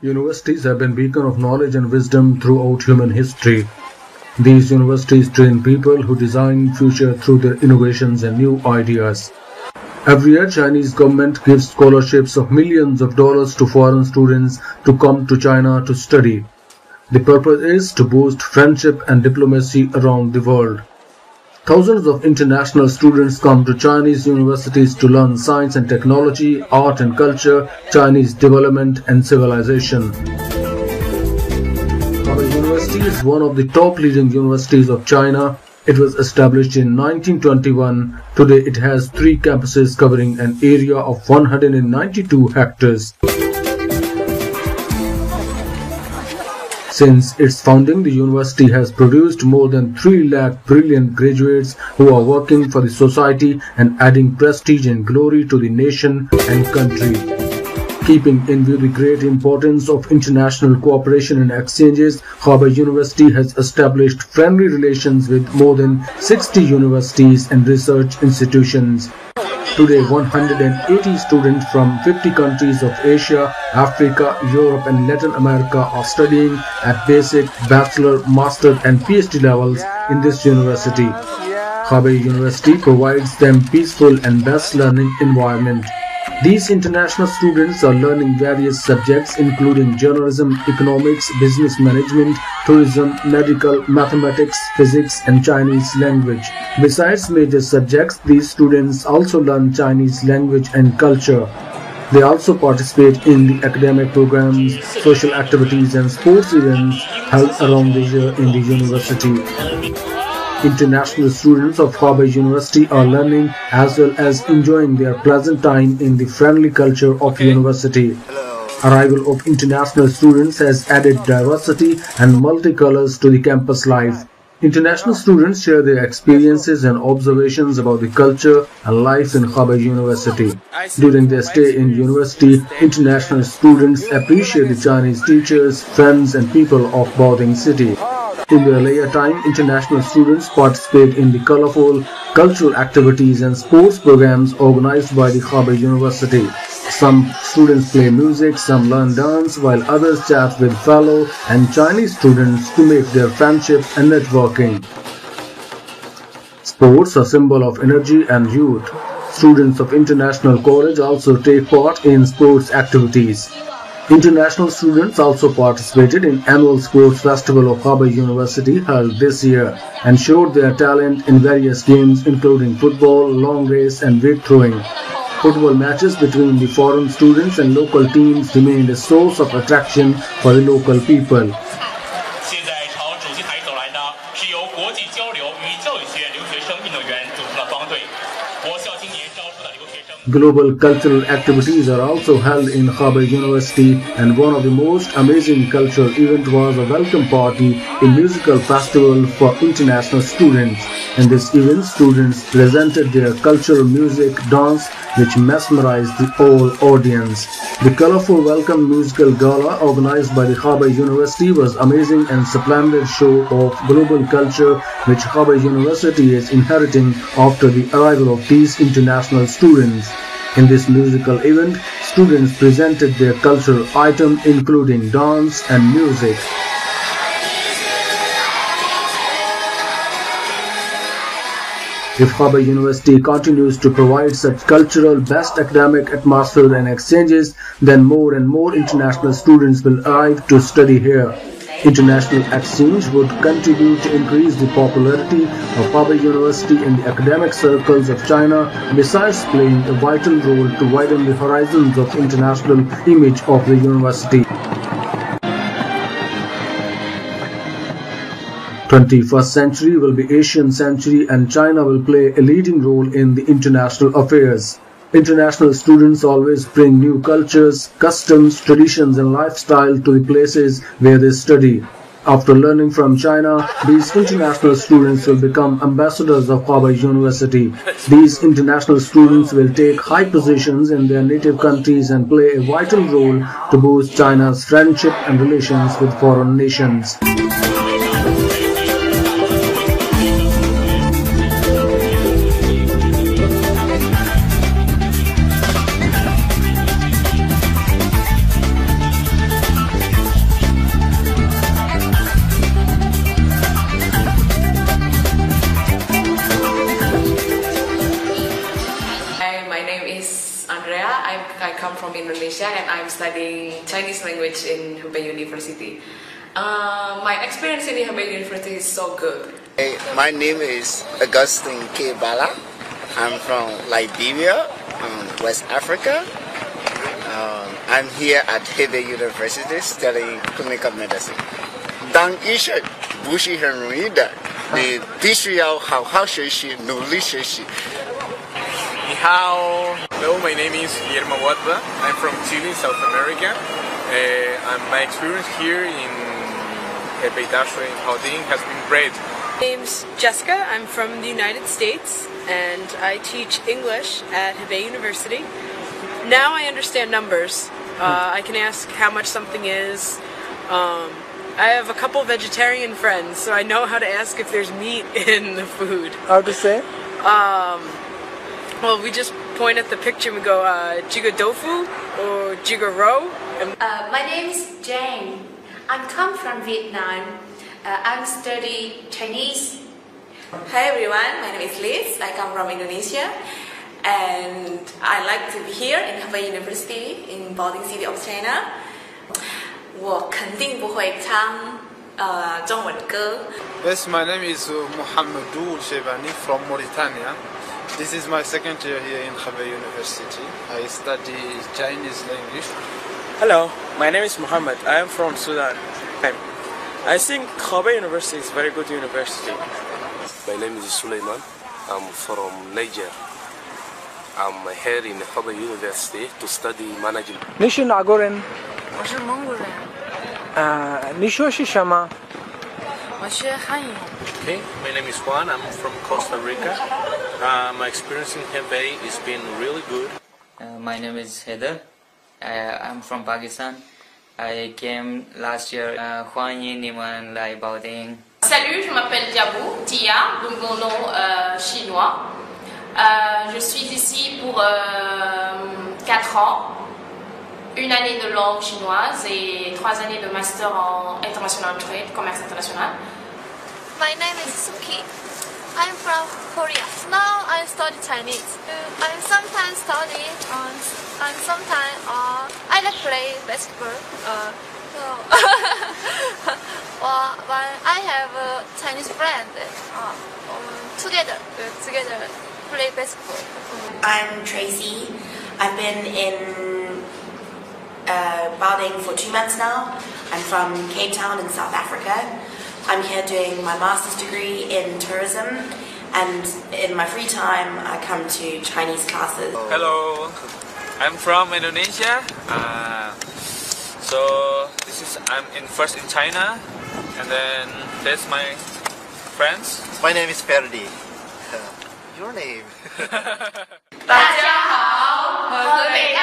Universities have been beacons of knowledge and wisdom throughout human history. These universities train people who design future through their innovations and new ideas. Every year, Chinese government gives scholarships of millions of dollars to foreign students to come to China to study. The purpose is to boost friendship and diplomacy around the world. Thousands of international students come to Chinese universities to learn science and technology, art and culture, Chinese development and civilization. Hubei University is one of the top leading universities of China. It was established in 1921. Today it has three campuses covering an area of 192 hectares. Since its founding, the university has produced more than 3 lakh brilliant graduates who are working for the society and adding prestige and glory to the nation and country. Keeping in view the great importance of international cooperation and exchanges, Hubei University has established friendly relations with more than 60 universities and research institutions. Today, 180 students from 50 countries of Asia, Africa, Europe and Latin America are studying at basic, bachelor, master and PhD levels in this university. Hubei University provides them peaceful and best learning environment. These international students are learning various subjects including journalism, economics, business management, tourism, medical, mathematics, physics and Chinese language. Besides major subjects, these students also learn Chinese language and culture. They also participate in the academic programs, social activities and sports events held around the year in the university. International students of Hubei University are learning as well as enjoying their pleasant time in the friendly culture of university. Arrival of international students has added diversity and multicolors to the campus life. International students share their experiences and observations about the culture and life in Hubei University. During their stay in university, international students appreciate the Chinese teachers, friends and people of Baoding City. In their leisure time, international students participate in the colorful cultural activities and sports programs organized by the Hubei University. Some students play music, some learn dance, while others chat with fellow and Chinese students to make their friendship and networking. Sports are a symbol of energy and youth. Students of international college also take part in sports activities. International students also participated in annual sports festival of Hubei University held this year and showed their talent in various games including football, long race and weight throwing. Football matches between the foreign students and local teams remained a source of attraction for the local people. Global cultural activities are also held in Hubei University, and one of the most amazing cultural events was a welcome party, a musical festival for international students. In this event, students presented their cultural music dance, which mesmerized the whole audience. The colorful welcome musical gala organized by the Hubei University was amazing and splendid show of global culture which Hubei University is inheriting after the arrival of these international students. In this musical event, students presented their cultural items including dance and music. If Hubei University continues to provide such cultural, best academic atmosphere and exchanges, then more and more international students will arrive to study here. International exchange would contribute to increase the popularity of Hubei University in the academic circles of China, besides playing a vital role to widen the horizons of international image of the university. 21st century will be Asian century and China will play a leading role in the international affairs. International students always bring new cultures, customs, traditions and lifestyle to the places where they study. After learning from China, these international students will become ambassadors of Hubei University. These international students will take high positions in their native countries and play a vital role to boost China's friendship and relations with foreign nations. from Indonesia and I'm studying Chinese language in Hebei University. My experience in Hebei University is so good. Hey, my name is Augustine K. Bala. I'm from Liberia, West Africa. I'm here at Hebei University studying clinical medicine. Dang Isha, Bushi Henrida, the Bishriao, how should she, no lisha she. Hello, my name is Guillermo Huatva. I'm from Chile, South America. And my experience here in Hebei in Baoding has been great. My name's Jessica. I'm from the United States and I teach English at Hebei University. Now I understand numbers. I can ask how much something is. I have a couple vegetarian friends, so I know how to ask if there's meat in the food. How to say? Well, we just point at the picture and we go, jiga dofu or jiga ro. My name is Jane. I come from Vietnam. I'm studying Chinese. Hi everyone, my name is Liz. I come from Indonesia. And I like to be here in Hebei University in Baoding City of China. 我肯定不会唱中文歌。Yes, my name is Muhammad Shebani from Mauritania. This is my second year here in Hebei University. I study Chinese language. Hello, my name is Muhammad. I am from Sudan. I think Hebei University is a very good university. My name is Suleiman. I'm from Niger. I'm here in Hebei University to study management. Nishin Agorin. Nishin Mongolan. Nishoshi Shama. Okay, my name is Juan. I'm from Costa Rica. My experience in Hebei has been really good. My name is Heather. I'm from Pakistan. I came last year. Salut, je m'appelle Yabu Tia, donc mon nom chinois. Je suis ici pour 4 ans, une année de langue chinoise et 3 années de master en international trade, commerce international. My name is Suki. I'm from Korea. Now I study Chinese. I sometimes study and sometimes I like play basketball. So well, I have a Chinese friend together. Play basketball. I'm Tracy. I've been in Baoding for 2 months now. I'm from Cape Town in South Africa. I'm here doing my master's degree in tourism, and in my free time I come to Chinese classes. Hello, I'm from Indonesia. So this is I'm first in China, and then there's my friends. My name is Perdi. Your name. 大家好，我是北。